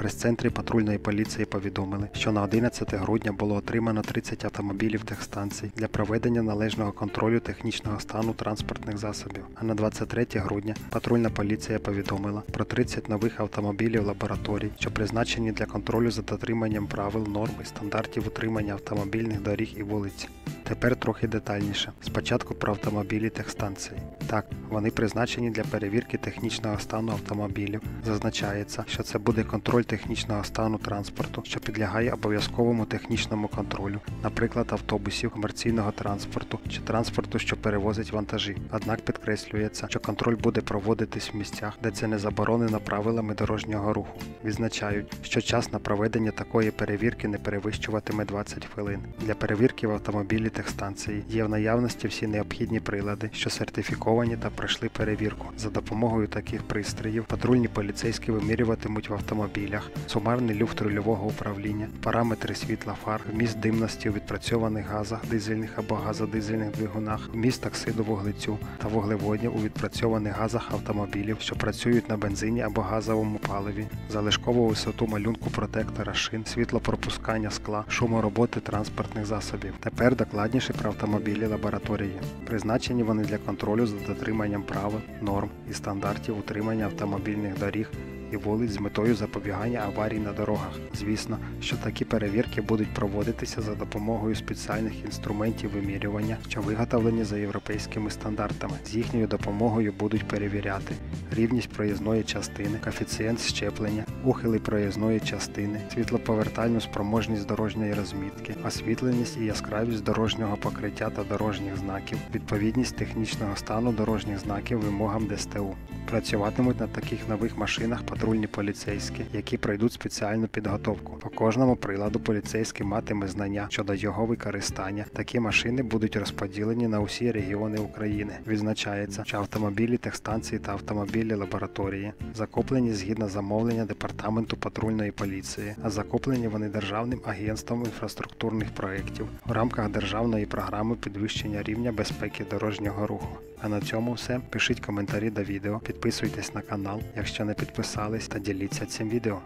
прес-центрі патрульної поліції повідомили, що на 11 грудня було отримано 30 автомобілів техстанцій для проведення належного контролю технічного стану транспортних засобів, а на 23 грудня патрульна поліція повідомила про 30 нових автомобілів лабораторій, що призначені для контролю за дотриманням правил, норм і стандартів утримання автомобільних доріг і вулиць. Тепер трохи детальніше. Спочатку про автомобілі техстанцій. Так, вони призначені для перевірки технічного стану автомобілів. Зазначається, що це буде контроль технічного стану транспорту, що підлягає обов'язковому технічному контролю, наприклад, автобусів, комерційного транспорту чи транспорту, що перевозить вантажі. Однак підкреслюється, що контроль буде проводитись в місцях, де це не заборонено правилами дорожнього руху. Відзначають, що час на проведення такої перевірки не перевищуватиме 20 хвилин. Для перевірки в автомобілі техстанції є в наявності всі необхідні прилади, що сертифіковані та пройшли перевірку. За допомогою таких пристроїв патрульні поліцейські вимірюватимуть в автомобілях сумарний люфт рульового управління, параметри світла фар, вміст димності у відпрацьованих газах, дизельних або газодизельних двигунах, вміст оксиду вуглецю та вуглеводнів у відпрацьованих газах автомобілів, що працюють на бензині або газовому паливі, залишкову висоту малюнку протектора шин, світлопропускання скла, шумороботи транспортних засобів. Тепер докладніше про автомобілі лабораторії. Призначені вони для контролю за дотриманням правил, норм і стандартів утримання автомобільних доріг і вулиць з метою запобігання аварій на дорогах. Звісно, що такі перевірки будуть проводитися за допомогою спеціальних інструментів вимірювання, що виготовлені за європейськими стандартами. З їхньою допомогою будуть перевіряти рівність проїзної частини, коефіцієнт щеплення, ухили проїзної частини, світлоповертальну спроможність дорожньої розмітки, освітленість і яскравість дорожнього покриття та дорожніх знаків, відповідність технічного стану дорожніх знаків вимогам ДСТУ. Працюватимуть на таких нових машинах патрульні поліцейські, які пройдуть спеціальну підготовку. По кожному приладу поліцейський матиме знання щодо його використання. Такі машини будуть розподілені на усі регіони України. Відзначається, що автомобілі техстанції та автомобілі лабораторії закуплені згідно замовлення Департаменту патрульної поліції, а закуплені вони Державним агентством інфраструктурних проєктів в рамках державної програми підвищення рівня безпеки дорожнього руху. А на цьому все. Пишіть коментарі до відео, підписуйтесь на канал, якщо не підписались, та діліться цим відео.